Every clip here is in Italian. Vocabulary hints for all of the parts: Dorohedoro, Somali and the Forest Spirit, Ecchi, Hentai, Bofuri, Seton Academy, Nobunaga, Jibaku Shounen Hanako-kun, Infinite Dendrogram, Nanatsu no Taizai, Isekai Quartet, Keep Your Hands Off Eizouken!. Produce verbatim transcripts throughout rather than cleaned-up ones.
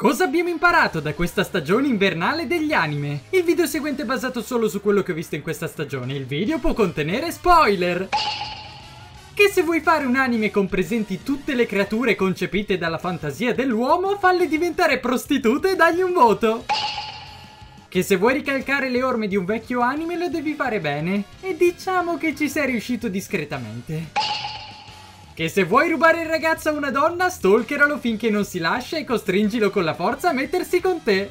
Cosa abbiamo imparato da questa stagione invernale degli anime? Il video seguente è basato solo su quello che ho visto in questa stagione. Il video può contenere spoiler! Che se vuoi fare un anime con presenti tutte le creature concepite dalla fantasia dell'uomo, falle diventare prostitute e dagli un voto! Che se vuoi ricalcare le orme di un vecchio anime lo devi fare bene, e diciamo che ci sei riuscito discretamente. Che se vuoi rubare il ragazzo a una donna, stalkeralo finché non si lascia e costringilo con la forza a mettersi con te.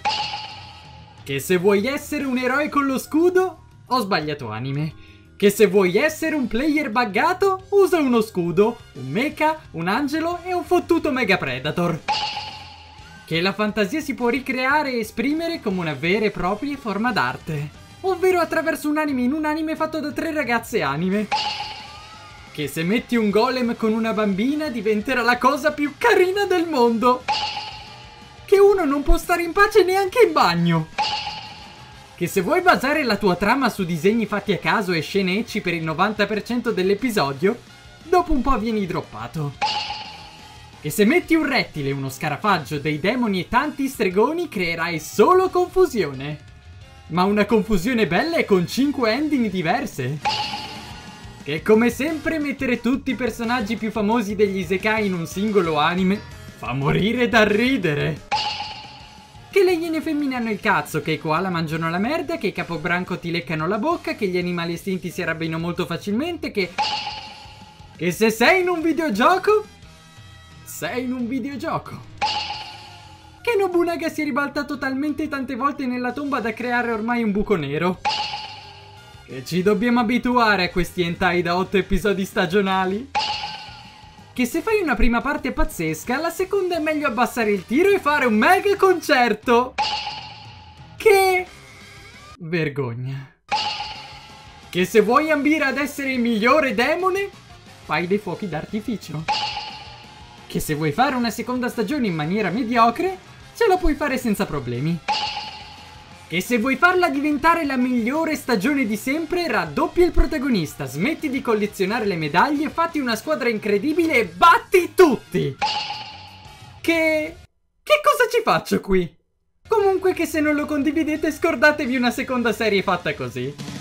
Che se vuoi essere un eroe con lo scudo, ho sbagliato anime. Che se vuoi essere un player buggato, usa uno scudo, un mecha, un angelo e un fottuto mega predator. Che la fantasia si può ricreare e esprimere come una vera e propria forma d'arte, ovvero attraverso un anime in un anime fatto da tre ragazze anime. Che se metti un golem con una bambina diventerà la cosa più carina del mondo. Che uno non può stare in pace neanche in bagno. Che se vuoi basare la tua trama su disegni fatti a caso e scene ecchi per il novanta per cento dell'episodio, dopo un po' vieni droppato. Che se metti un rettile, uno scarafaggio, dei demoni e tanti stregoni creerai solo confusione. Ma una confusione bella e con cinque ending diverse. Che come sempre mettere tutti i personaggi più famosi degli Isekai in un singolo anime fa morire da ridere. Che le iene femmine hanno il cazzo, che i koala mangiano la merda, che i capobranco ti leccano la bocca, che gli animali estinti si arrabbiano molto facilmente, che... Che se sei in un videogioco, sei in un videogioco. Che Nobunaga si è ribaltato talmente tante volte nella tomba da creare ormai un buco nero. Che ci dobbiamo abituare a questi hentai da otto episodi stagionali? Che se fai una prima parte pazzesca, la seconda è meglio abbassare il tiro e fare un mega concerto! Che... vergogna. Che se vuoi ambire ad essere il migliore demone, fai dei fuochi d'artificio. Che se vuoi fare una seconda stagione in maniera mediocre, ce la puoi fare senza problemi. Che se vuoi farla diventare la migliore stagione di sempre, raddoppia il protagonista, smetti di collezionare le medaglie, fatti una squadra incredibile e batti tutti! Che... che cosa ci faccio qui? Comunque, che se non lo condividete, scordatevi una seconda serie fatta così.